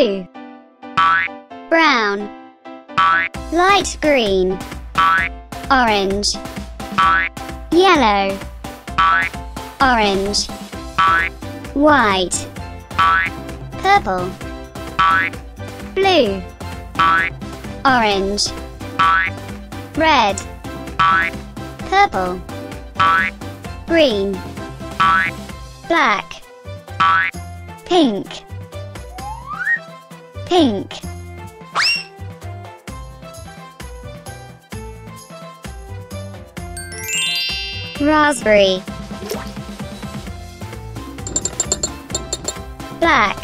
blue, brown, light green, orange, yellow, orange, white, purple, blue, orange, red, purple, green, black, pink, pink, raspberry, black,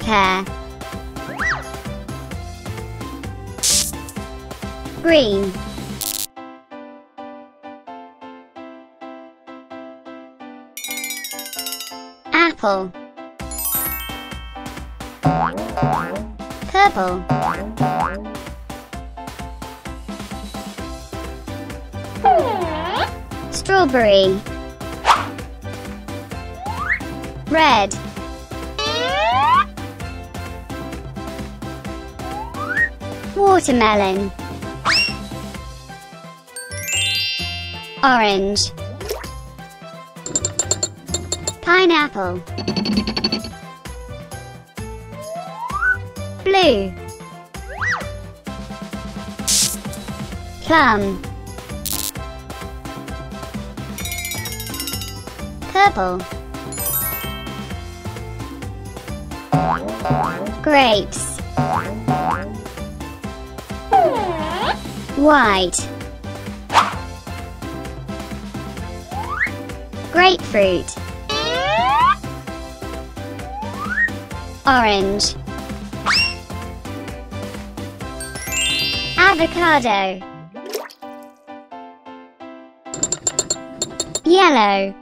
pear, green, apple, purple, strawberry, red, watermelon, orange, pineapple, blue, plum, purple, grapes, white, grapefruit, orange, avocado, yellow,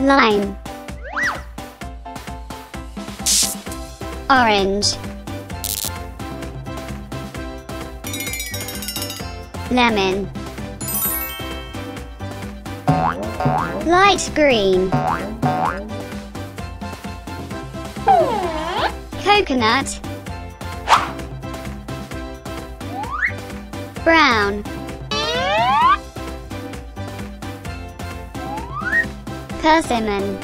lime, orange, lemon, light green, coconut, brown, persimmon,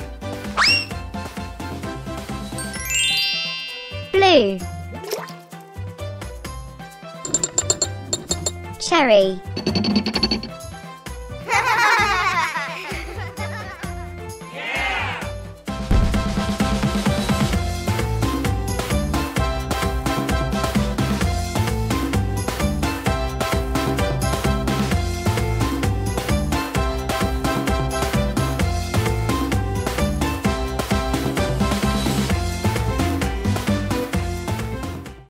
blue, cherry,